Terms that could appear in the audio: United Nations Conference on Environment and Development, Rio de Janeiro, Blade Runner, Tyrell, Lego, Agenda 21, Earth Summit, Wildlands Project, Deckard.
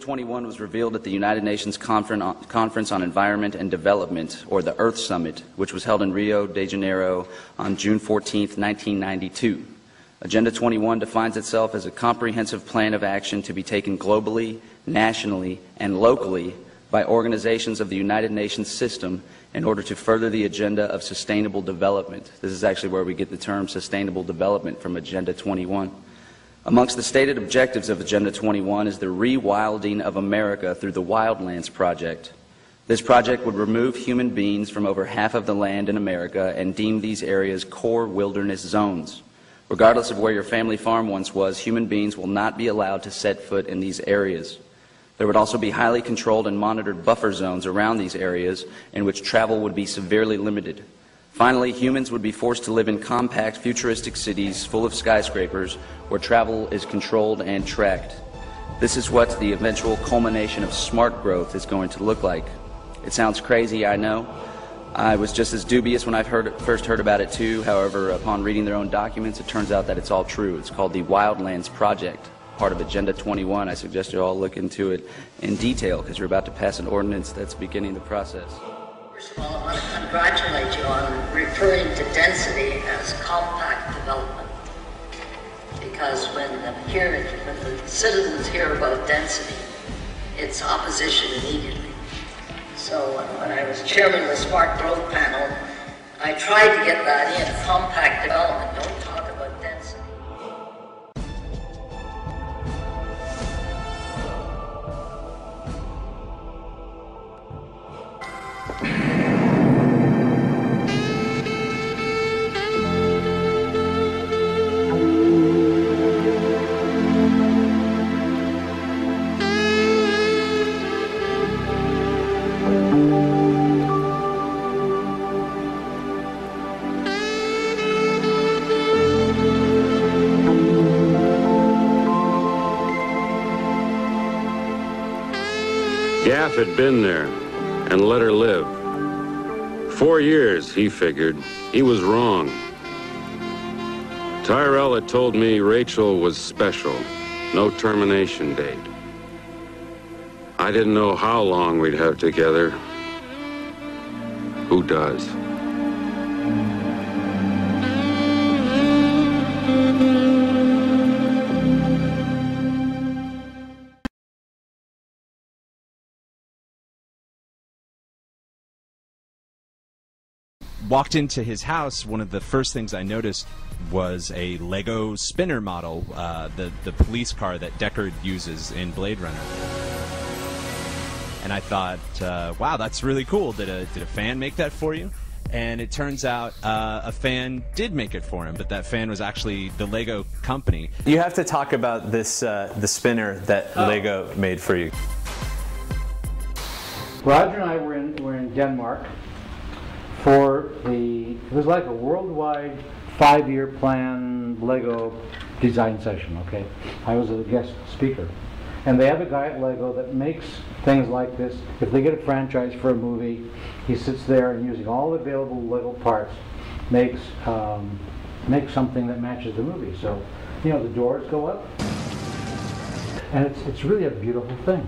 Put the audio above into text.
Agenda 21 was revealed at the United Nations Conference on Environment and Development, or the Earth Summit, which was held in Rio de Janeiro on June 14, 1992. Agenda 21 defines itself as a comprehensive plan of action to be taken globally, nationally, and locally by organizations of the United Nations system in order to further the agenda of sustainable development. This is actually where we get the term sustainable development from Agenda 21. Amongst the stated objectives of Agenda 21 is the rewilding of America through the Wildlands Project. This project would remove human beings from over half of the land in America and deem these areas core wilderness zones. Regardless of where your family farm once was, human beings will not be allowed to set foot in these areas. There would also be highly controlled and monitored buffer zones around these areas in which travel would be severely limited. Finally, humans would be forced to live in compact, futuristic cities full of skyscrapers where travel is controlled and tracked. This is what the eventual culmination of smart growth is going to look like. It sounds crazy, I know. I was just as dubious when I first heard about it too. However, upon reading their own documents, it turns out that it's all true. It's called the Wildlands Project, part of Agenda 21. I suggest you all look into it in detail because you're about to pass an ordinance that's beginning the process. First of all, I want to congratulate you on referring to density as compact development, because when the citizens hear about density, it's opposition immediately. So when I was chairman of the Smart Growth Panel, I tried to get that in, compact development. Don't talk about density. Gaff had been there and let her live. 4 years, he figured. He was wrong. Tyrell had told me Rachel was special, no termination date. I didn't know how long we'd have together. Who does? Walked into his house, one of the first things I noticed was a Lego spinner model, the police car that Deckard uses in Blade Runner. And I thought, wow, that's really cool. Did a fan make that for you? And it turns out a fan did make it for him, but that fan was actually the Lego company. You have to talk about this, the spinner that Lego made for you. Roger and I were in Denmark. It was like a worldwide five-year plan Lego design session, okay? I was a guest speaker. And they have a guy at Lego that makes things like this. If they get a franchise for a movie, he sits there and using all the available Lego parts makes makes something that matches the movie. So, you know, the doors go up. And it's really a beautiful thing.